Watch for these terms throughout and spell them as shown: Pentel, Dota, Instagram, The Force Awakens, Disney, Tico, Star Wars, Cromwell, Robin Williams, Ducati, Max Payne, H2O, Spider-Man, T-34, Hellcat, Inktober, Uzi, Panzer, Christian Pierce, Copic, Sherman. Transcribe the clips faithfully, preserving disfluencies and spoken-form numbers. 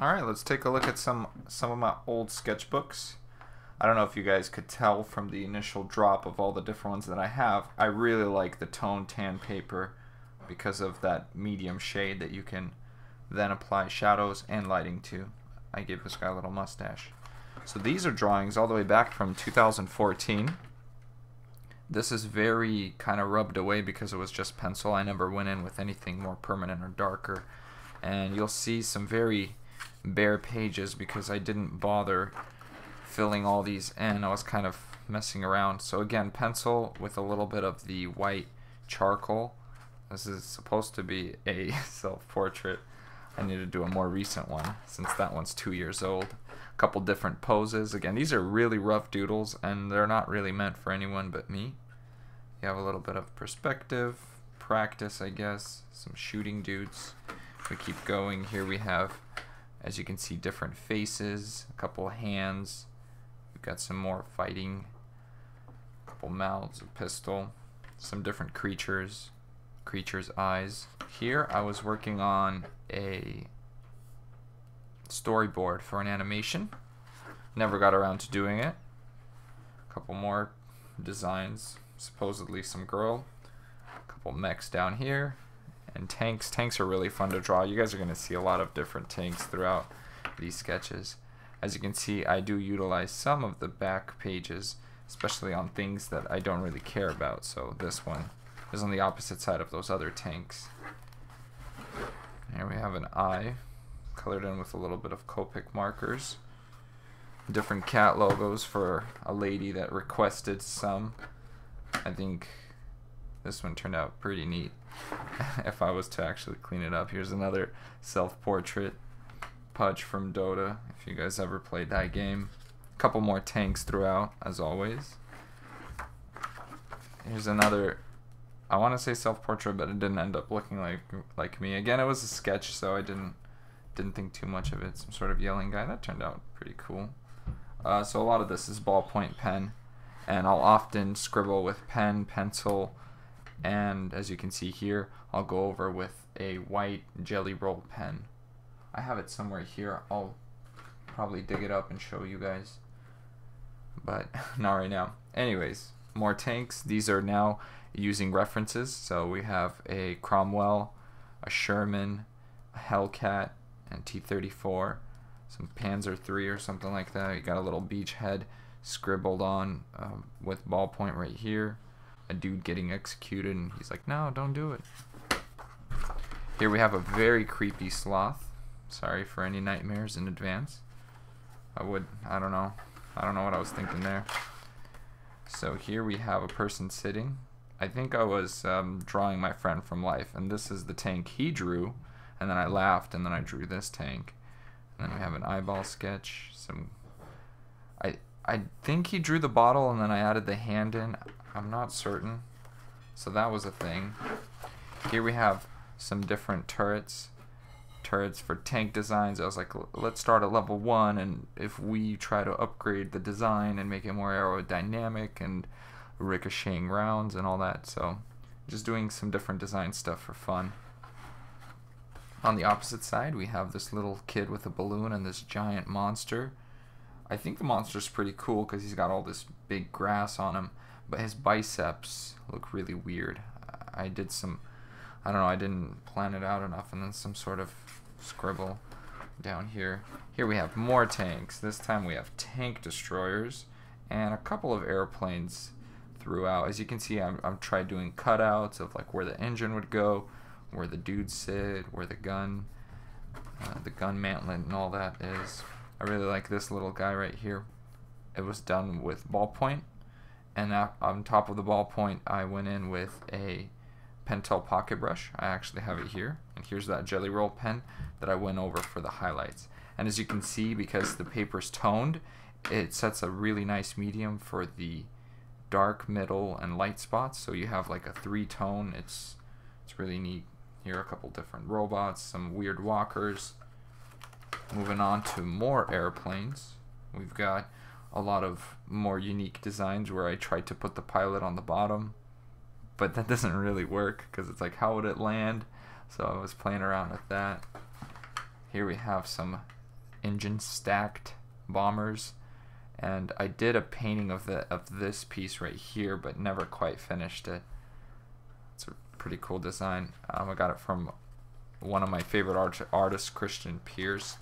All right, let's take a look at some some of my old sketchbooks. I don't know if you guys could tell from the initial drop of all the different ones that I have. I really like the tone tan paper because of that medium shade that you can then apply shadows and lighting to. I gave this guy a little mustache. So these are drawings all the way back from two thousand fourteen. This is very kind of rubbed away because it was just pencil. I never went in with anything more permanent or darker. And you'll see some very bare pages because I didn't bother filling all these in. I was kind of messing around. So again, pencil with a little bit of the white charcoal. This is supposed to be a self-portrait. I need to do a more recent one since that one's two years old. A couple different poses. Again, these are really rough doodles and they're not really meant for anyone but me. You have a little bit of perspective, practice I guess, some shooting dudes. We keep going. Here we have, as you can see, different faces, a couple hands. We've got some more fighting, a couple mouths, a pistol, some different creatures, creatures' eyes. Here I was working on a storyboard for an animation. Never got around to doing it. A couple more designs, supposedly some girl, a couple mechs down here. And tanks. Tanks are really fun to draw. You guys are going to see a lot of different tanks throughout these sketches. As you can see, I do utilize some of the back pages, especially on things that I don't really care about. So this one is on the opposite side of those other tanks. Here we have an eye, colored in with a little bit of Copic markers. Different cat logos for a lady that requested some. I think this one turned out pretty neat. If I was to actually clean it up. Here's another self-portrait. Pudge from Dota, if you guys ever played that game. A couple more tanks throughout, as always. Here's another, I want to say self-portrait, but it didn't end up looking like like me. Again, it was a sketch, so I didn't didn't think too much of it. Some sort of yelling guy. That turned out pretty cool. Uh, so a lot of this is ballpoint pen, and I'll often scribble with pen, pencil, and as you can see here, I'll go over with a white jelly roll pen. I have it somewhere here. I'll probably dig it up and show you guys, but not right now. Anyways, more tanks. These are now using references. So we have a Cromwell, a Sherman, a Hellcat, and T thirty-four, some Panzer three or something like that. You got a little beachhead scribbled on um, with ballpoint right here. A dude getting executed and he's like, no, don't do it. Here we have a very creepy sloth. Sorry for any nightmares in advance. I would, I don't know. I don't know what I was thinking there. So here we have a person sitting. I think I was um, drawing my friend from life, and this is the tank he drew, and then I laughed and then I drew this tank. And then we have an eyeball sketch. Some, I, I think he drew the bottle and then I added the hand in. I'm not certain. So that was a thing. Here we have some different turrets. Turrets for tank designs. I was like, let's start at level one, and if we try to upgrade the design and make it more aerodynamic and ricocheting rounds and all that. So just doing some different design stuff for fun. On the opposite side, we have this little kid with a balloon and this giant monster. I think the monster's pretty cool because he's got all this big grass on him. But his biceps look really weird. I did some, I don't know, I didn't plan it out enough, and then some sort of scribble down here. Here we have more tanks. This time we have tank destroyers and a couple of airplanes throughout. As you can see, I'm, I'm tried doing cutouts of like where the engine would go, where the dudes sit, where the gun, uh, the gun mantlet and all that is. I really like this little guy right here. It was done with ballpoint. And on top of the ballpoint, I went in with a Pentel pocket brush. I actually have it here. And here's that jelly roll pen that I went over for the highlights. And as you can see, because the paper's toned, it sets a really nice medium for the dark, middle, and light spots. So you have like a three-tone. It's, it's really neat. Here are a couple different robots, some weird walkers. Moving on to more airplanes. We've got a lot of more unique designs where I tried to put the pilot on the bottom, but that doesn't really work because it's like, how would it land? So I was playing around with that. Here we have some engine stacked bombers, and I did a painting of the of this piece right here, but never quite finished it. It's a pretty cool design. Um, I got it from one of my favorite art artists, Christian Pierce.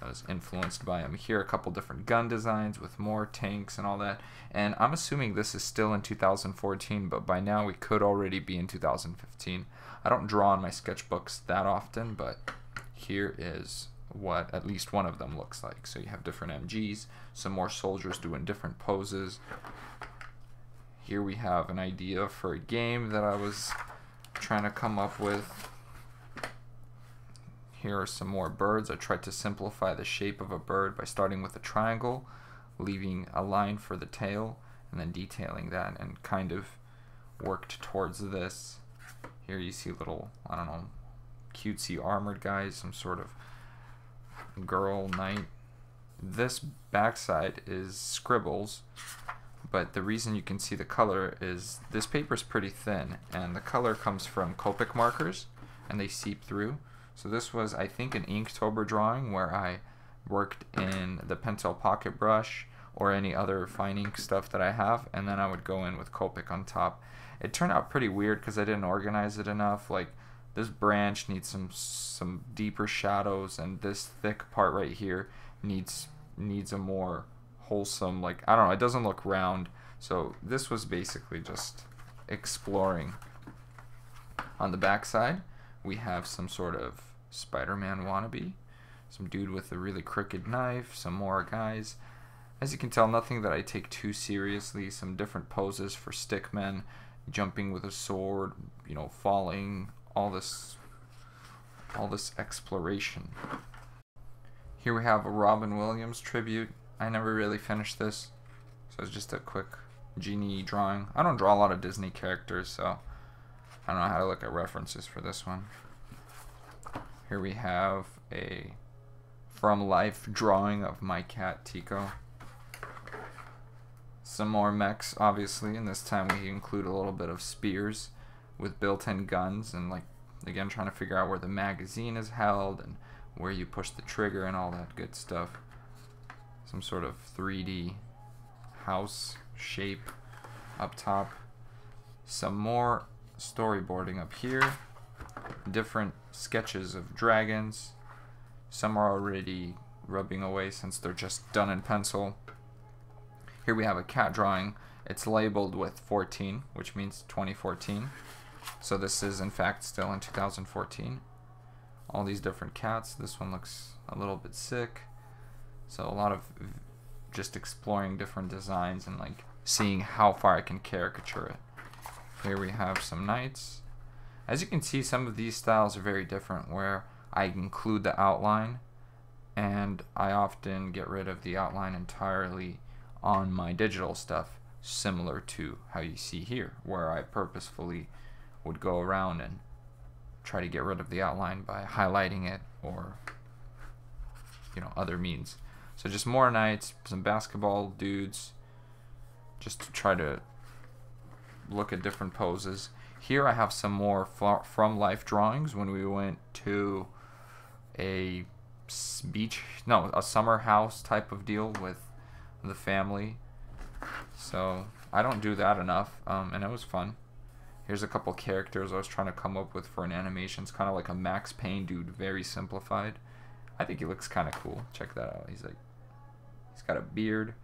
I was influenced by him. Here are a couple different gun designs with more tanks and all that. And I'm assuming this is still in two thousand fourteen, but by now we could already be in two thousand fifteen. I don't draw on my sketchbooks that often, but here is what at least one of them looks like. So you have different M Gs, some more soldiers doing different poses. Here we have an idea for a game that I was trying to come up with. Here are some more birds. I tried to simplify the shape of a bird by starting with a triangle, leaving a line for the tail, and then detailing that, and kind of worked towards this. Here you see little, I don't know, cutesy armored guys, some sort of girl knight. This backside is scribbles, but the reason you can see the color is this paper's pretty thin, and the color comes from Copic markers, and they seep through. So this was, I think, an Inktober drawing where I worked in the Pentel pocket brush or any other fine ink stuff that I have, and then I would go in with Copic on top. It turned out pretty weird because I didn't organize it enough. Like, this branch needs some some deeper shadows, and this thick part right here needs needs a more wholesome, like, I don't know, it doesn't look round. So this was basically just exploring. On the backside, we have some sort of Spider-Man wannabe, some dude with a really crooked knife, some more guys. As you can tell, nothing that I take too seriously. Some different poses for stickmen, jumping with a sword, you know, falling, all this all this exploration. Here we have a Robin Williams tribute. I never really finished this, so it's just a quick genie drawing. I don't draw a lot of Disney characters, so I don't know how to look at references for this one. Here we have a from life drawing of my cat Tico. Some more mechs, obviously, and this time we include a little bit of spears with built-in guns, and, like, again, trying to figure out where the magazine is held and where you push the trigger and all that good stuff. Some sort of three D house shape up top. Some more storyboarding up here, different sketches of dragons. Some are already rubbing away since they're just done in pencil. Here we have a cat drawing. It's labeled with fourteen, which means twenty fourteen, so this is in fact still in two thousand fourteen. All these different cats. This one looks a little bit sick, so a lot of just exploring different designs and, like, seeing how far I can caricature it. Here we have some knights. As you can see, some of these styles are very different, where I include the outline, and I often get rid of the outline entirely on my digital stuff, similar to how you see here, where I purposefully would go around and try to get rid of the outline by highlighting it or, you know, other means. So just more knights, some basketball dudes, just to try to look at different poses. Here I have some more from life drawings when we went to a beach, no, a summer house type of deal with the family. So I don't do that enough, um, and it was fun. Here's a couple characters I was trying to come up with for an animation. It's kind of like a Max Payne dude, very simplified. I think he looks kind of cool. Check that out. He's like, he's got a beard,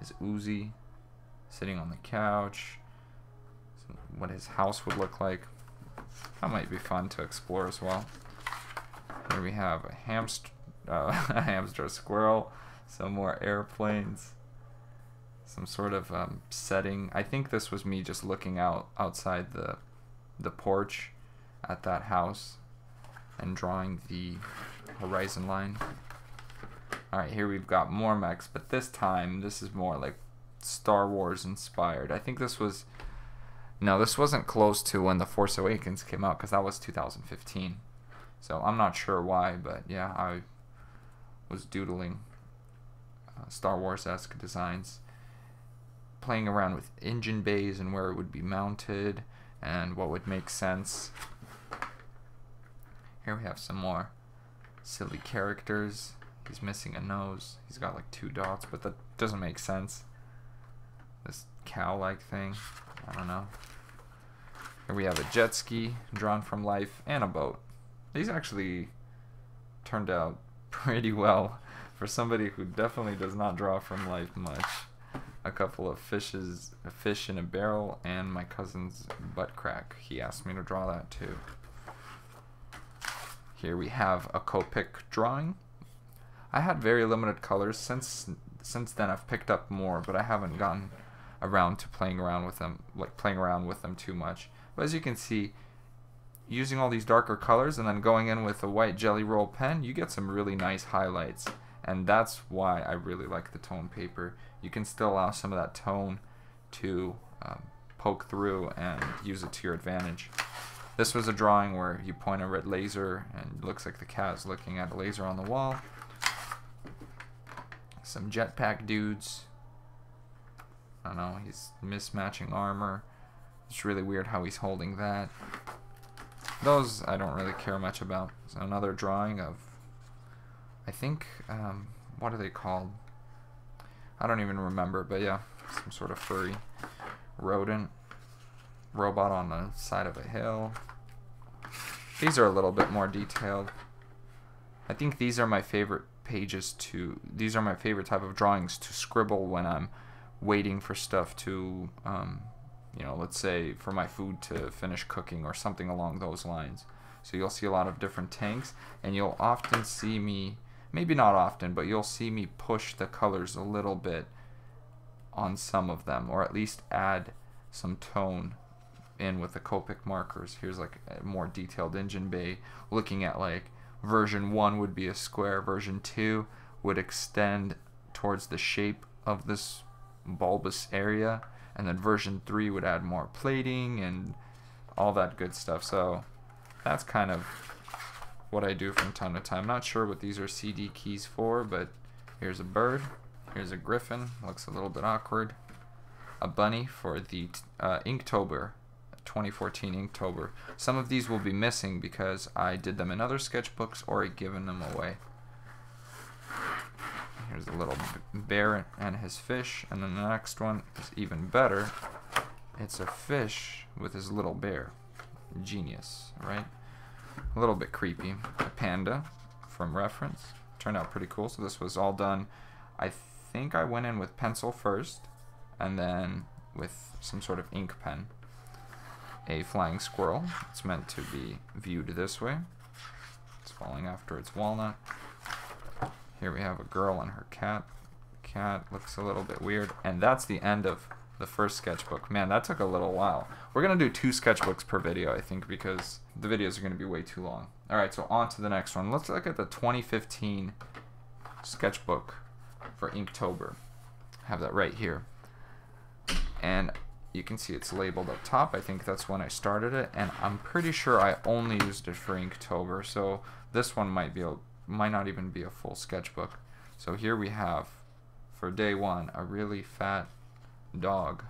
his Uzi, sitting on the couch. What his house would look like. That might be fun to explore as well. Here we have a hamster, uh, a hamster, a squirrel, some more airplanes, some sort of um, setting. I think this was me just looking out outside the the porch at that house and drawing the horizon line. All right, here we've got more mechs, but this time this is more like Star Wars inspired. I think this was. No, this wasn't close to when The Force Awakens came out, because that was two thousand fifteen. So I'm not sure why, but yeah, I was doodling uh, Star Wars-esque designs, playing around with engine bays and where it would be mounted and what would make sense. Here we have some more silly characters. He's missing a nose. He's got like two dots, but that doesn't make sense. This cow-like thing. I don't know. Here we have a jet ski drawn from life and a boat. These actually turned out pretty well for somebody who definitely does not draw from life much. A couple of fishes, a fish in a barrel, and my cousin's butt crack. He asked me to draw that too. Here we have a Copic drawing. I had very limited colors. Since since then I've picked up more, but I haven't gotten around to playing around with them, like playing around with them too much. But as you can see, using all these darker colors and then going in with a white jelly roll pen, you get some really nice highlights. And that's why I really like the tone paper. You can still allow some of that tone to um, poke through and use it to your advantage. This was a drawing where you point a red laser and it looks like the cat is looking at a laser on the wall. Some jetpack dudes. I don't know, he's mismatching armor. It's really weird how he's holding that. Those I don't really care much about. So another drawing of, I think, um, what are they called? I don't even remember, but yeah, some sort of furry rodent. Robot on the side of a hill. These are a little bit more detailed. I think these are my favorite pages to, these are my favorite type of drawings to scribble when I'm waiting for stuff to, um, you know, let's say for my food to finish cooking or something along those lines. So you'll see a lot of different tanks, and you'll often see me, maybe not often, but you'll see me push the colors a little bit on some of them, or at least add some tone in with the Copic markers. Here's like a more detailed engine bay, looking at like version one would be a square, version two would extend towards the shape of this bulbous area, and then version three would add more plating and all that good stuff. So that's kind of what I do from time to time. I'm not sure what these are C D keys for, but here's a bird, here's a griffin, looks a little bit awkward, a bunny for the uh, Inktober, twenty fourteen Inktober. Some of these will be missing because I did them in other sketchbooks or I've given them away. Here's a little bear and his fish, and then the next one is even better. It's a fish with his little bear. Genius, right? A little bit creepy. A panda from reference. Turned out pretty cool. So this was all done. I think I went in with pencil first and then with some sort of ink pen. A flying squirrel. It's meant to be viewed this way. It's falling after its walnut. Here we have a girl and her cat. Cat looks a little bit weird. And that's the end of the first sketchbook. Man, that took a little while. We're going to do two sketchbooks per video, I think, because the videos are going to be way too long. All right, so on to the next one. Let's look at the twenty fifteen sketchbook for Inktober. I have that right here. And you can see it's labeled up top. I think that's when I started it, and I'm pretty sure I only used it for Inktober, so this one might be a, might not even be a full sketchbook. So here we have, for day one, a really fat dog.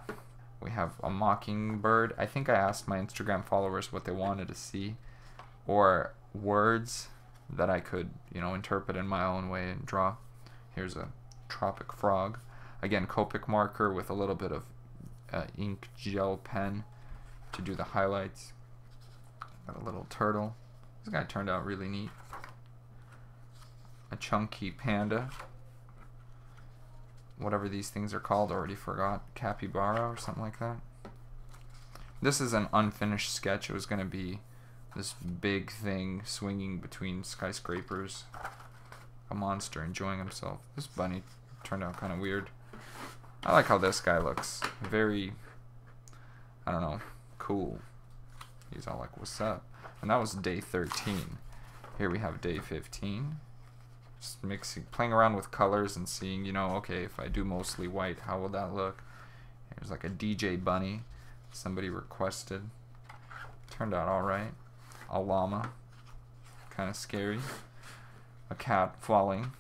We have a mockingbird. I think I asked my Instagram followers what they wanted to see, or words that I could, you know, interpret in my own way and draw. Here's a tropic frog. Again, Copic marker with a little bit of Uh, ink gel pen to do the highlights. Got a little turtle. This guy turned out really neat. A chunky panda. Whatever these things are called, I already forgot. Capybara or something like that. This is an unfinished sketch. It was going to be this big thing swinging between skyscrapers. A monster enjoying himself. This bunny turned out kind of weird. I like how this guy looks. Very, I don't know, cool. He's all like, what's up? And that was day thirteen. Here we have day fifteen. Just mixing, playing around with colors and seeing, you know, okay, if I do mostly white, how will that look? Here's like a D J bunny. Somebody requested. Turned out all right. A llama. Kind of scary. A cat falling.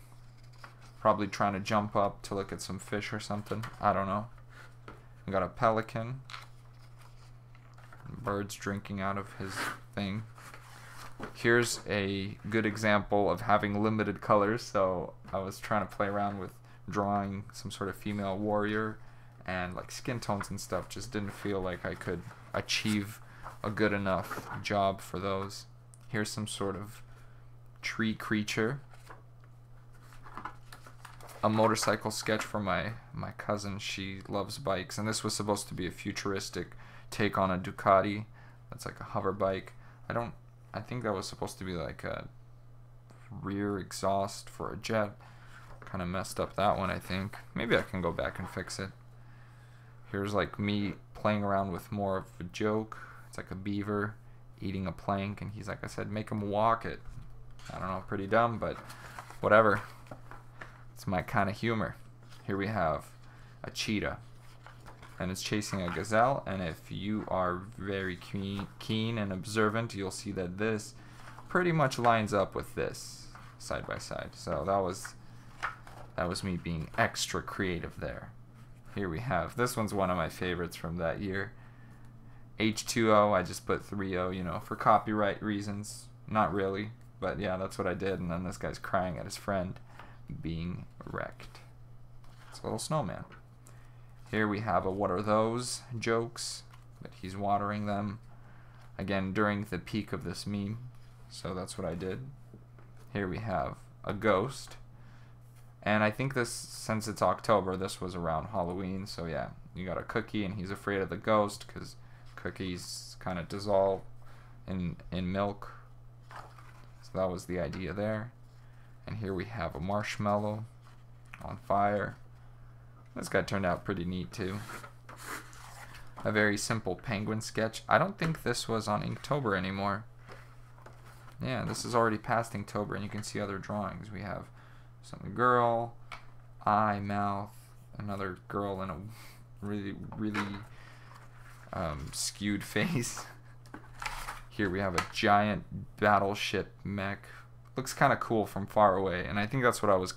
Probably trying to jump up to look at some fish or something. I don't know. We got a pelican. Bird's drinking out of his thing. here's a good example of having limited colors. So I was trying to play around with drawing some sort of female warrior, and like skin tones and stuff just didn't feel like I could achieve a good enough job for those. Here's some sort of tree creature. A motorcycle sketch for my my cousin. She loves bikes, and this was supposed to be a futuristic take on a Ducati. That's like a hover bike. I don't I think that was supposed to be like a rear exhaust for a jet. Kind of messed up that one, I think. Maybe I can go back and fix it. Here's like me playing around with more of a joke. It's like a beaver eating a plank, and he's like, I said, make him walk it. I don't know, pretty dumb, but whatever. It's my kind of humor. Here we have a cheetah, and it's chasing a gazelle, and if you are very keen, keen and observant, you'll see that this pretty much lines up with this side by side. So that was that was me being extra creative there. Here we have, this one's one of my favorites from that year. H two O, I just put three O, you know, for copyright reasons. Not really, but yeah, that's what I did. And then this guy's crying at his friend being wrecked. It's a little snowman. Here we have a what are those jokes, but he's watering them again during the peak of this meme, so that's what I did. Here we have a ghost, and I think this, since it's October, this was around Halloween, so yeah, you got a cookie and he's afraid of the ghost because cookies kind of dissolve in in milk, so that was the idea there. And here we have a marshmallow on fire. This guy turned out pretty neat too. A very simple penguin sketch. I don't think this was on Inktober anymore. Yeah, this is already past Inktober, and you can see other drawings. We have some girl, eye, mouth, another girl in a really, really um, skewed face. Here we have a giant battleship mech. Looks kind of cool from far away, and I think that's what I was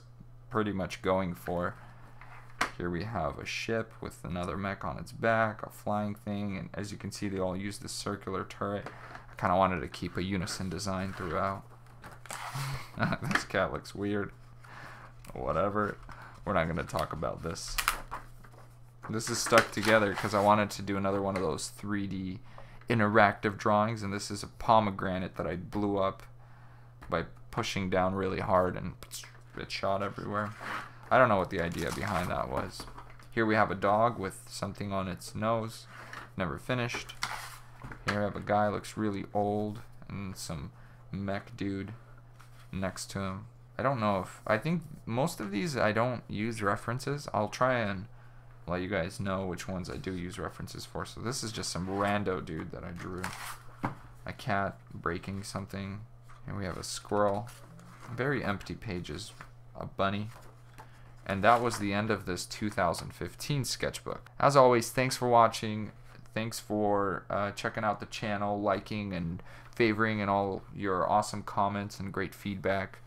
pretty much going for. Here we have a ship with another mech on its back, a flying thing, and as you can see, they all use the circular turret. I kind of wanted to keep a unison design throughout. This cat looks weird. Whatever. We're not going to talk about this. This is stuck together because I wanted to do another one of those three D interactive drawings, and this is a pomegranate that I blew up by pushing down really hard, and it shot everywhere. I don't know what the idea behind that was. Here we have a dog with something on its nose. Never finished. Here I have a guy, looks really old, and some mech dude next to him. I don't know if, I think most of these I don't use references. I'll try and let you guys know which ones I do use references for. So this is just some rando dude that I drew. A cat breaking something. And we have a squirrel, very empty pages, a bunny. And that was the end of this two thousand fifteen sketchbook. As always, thanks for watching. Thanks for uh, checking out the channel, liking and favoring, and all your awesome comments and great feedback.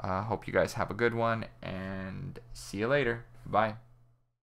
I uh, hope you guys have a good one, and see you later. Bye.